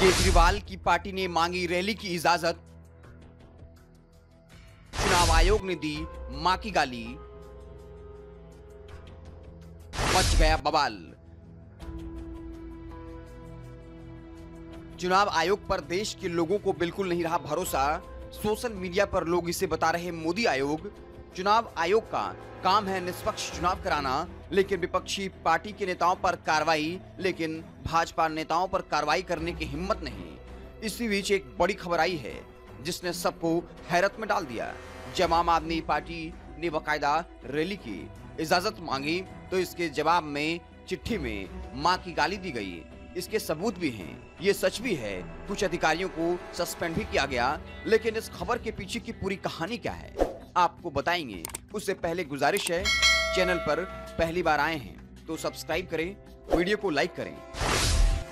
केजरीवाल की पार्टी ने मांगी रैली की इजाजत, चुनाव आयोग ने दी मां की गाली, मच गया बवाल। चुनाव आयोग पर देश के लोगों को बिल्कुल नहीं रहा भरोसा। सोशल मीडिया पर लोग इसे बता रहे मोदी आयोग। चुनाव आयोग का काम है निष्पक्ष चुनाव कराना, लेकिन विपक्षी पार्टी के नेताओं पर कार्रवाई, लेकिन भाजपा नेताओं पर कार्रवाई करने की हिम्मत नहीं। इसी बीच एक बड़ी खबर आई है जिसने सबको हैरत में डाल दिया। जब आम आदमी पार्टी ने बाकायदा रैली की इजाजत मांगी तो इसके जवाब में चिट्ठी में मां की गाली दी गई। इसके सबूत भी हैं, ये सच भी है। कुछ अधिकारियों को सस्पेंड भी किया गया। लेकिन इस खबर के पीछे की पूरी कहानी क्या है आपको बताएंगे। उससे पहले गुजारिश है, चैनल पर पहली बार आए हैं तो सब्सक्राइब करें, वीडियो को लाइक करें।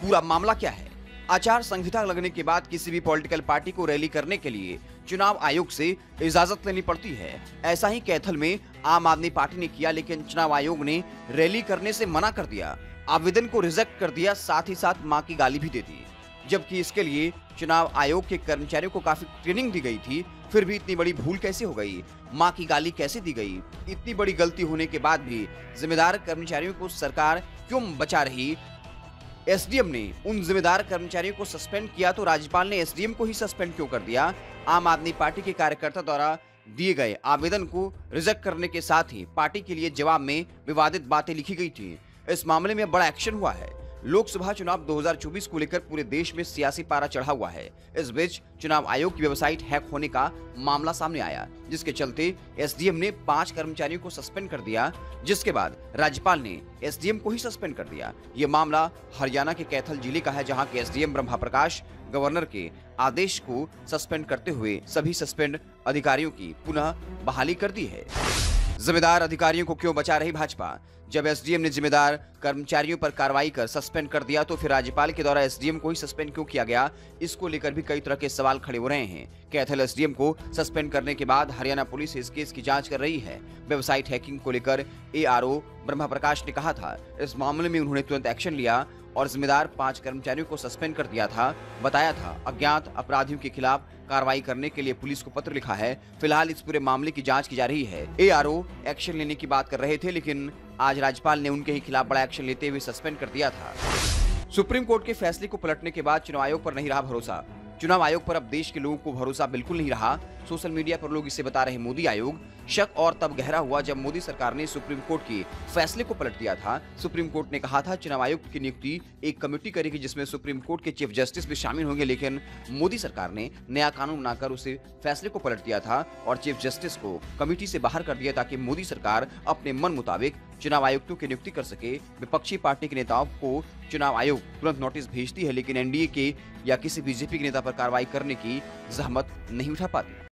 पूरा मामला क्या है? आचार संहिता लगने के बाद किसी भी पॉलिटिकल पार्टी को रैली करने के लिए चुनाव आयोग से इजाजत लेनी पड़ती है। ऐसा ही कैथल में आम आदमी पार्टी ने किया, लेकिन चुनाव आयोग ने रैली करने से मना कर दिया, आवेदन को रिजेक्ट कर दिया, साथ ही साथ मां की गाली भी दे दी। जबकि इसके लिए चुनाव आयोग के कर्मचारियों को काफी ट्रेनिंग दी गई थी, फिर भी इतनी बड़ी भूल कैसे हो गई? मां की गाली कैसे दी गई? इतनी बड़ी गलती होने के बाद भी जिम्मेदार कर्मचारियों को सरकार क्यों बचा रही? एसडीएम ने उन जिम्मेदार कर्मचारियों को सस्पेंड किया तो राज्यपाल ने एसडीएम को ही सस्पेंड क्यों कर दिया? आम आदमी पार्टी के कार्यकर्ता द्वारा दिए गए आवेदन को रिजेक्ट करने के साथ ही पार्टी के लिए जवाब में विवादित बातें लिखी गई थी। इस मामले में बड़ा एक्शन हुआ है। लोकसभा चुनाव 2024 को लेकर पूरे देश में सियासी पारा चढ़ा हुआ है। इस बीच चुनाव आयोग की वेबसाइट हैक होने का मामला सामने आया, जिसके चलते एसडीएम ने 5 कर्मचारियों को सस्पेंड कर दिया, जिसके बाद राज्यपाल ने एसडीएम को ही सस्पेंड कर दिया। ये मामला हरियाणा के कैथल जिले का है, जहां के एसडीएम ब्रह्मा प्रकाश गवर्नर के आदेश को सस्पेंड करते हुए सभी सस्पेंड अधिकारियों की पुनः बहाली कर दी है। जिम्मेदार अधिकारियों को क्यों बचा रही भाजपा? जब एसडीएम ने जिम्मेदार कर्मचारियों पर कार्रवाई कर सस्पेंड कर दिया तो फिर राज्यपाल के द्वारा एसडीएम को ही सस्पेंड क्यों किया गया? इसको लेकर भी कई तरह के सवाल खड़े हो रहे हैं। कैथल एसडीएम को सस्पेंड करने के बाद हरियाणा पुलिस इस केस की जांच कर रही है। वेबसाइट हैकिंग को लेकर एआरओ ब्रह्मा प्रकाश ने कहा था, इस मामले में उन्होंने तुरंत एक्शन लिया और जिम्मेदार 5 कर्मचारियों को सस्पेंड कर दिया था। बताया था अज्ञात अपराधियों के खिलाफ कार्रवाई करने के लिए पुलिस को पत्र लिखा है। फिलहाल इस पूरे मामले की जांच की जा रही है। एआरओ एक्शन लेने की बात कर रहे थे, लेकिन आज राज्यपाल ने उनके ही खिलाफ बड़ा एक्शन लेते हुए सस्पेंड कर दिया था। सुप्रीम कोर्ट के फैसले को पलटने के बाद चुनाव आयोग पर नहीं रहा भरोसा। चुनाव आयोग पर अब देश के लोगों को भरोसा बिल्कुल नहीं रहा। सोशल मीडिया पर लोग इसे बता रहे मोदी आयोग। शक और तब गहरा हुआ जब मोदी सरकार ने सुप्रीम कोर्ट के फैसले को पलट दिया था। सुप्रीम कोर्ट ने कहा था चुनाव आयोग की नियुक्ति एक कमेटी करेगी जिसमें सुप्रीम कोर्ट के चीफ जस्टिस भी शामिल होंगे, लेकिन मोदी सरकार ने नया कानून बनाकर उसे फैसले को पलट दिया था और चीफ जस्टिस को कमेटी से बाहर कर दिया ताकि मोदी सरकार अपने मन मुताबिक चुनाव आयुक्तों की नियुक्ति कर सके। विपक्षी पार्टी के नेताओं को चुनाव आयोग तुरंत नोटिस भेजती है, लेकिन एनडीए के या किसी बीजेपी के नेता पर कार्रवाई करने की जहमत नहीं उठा पाती।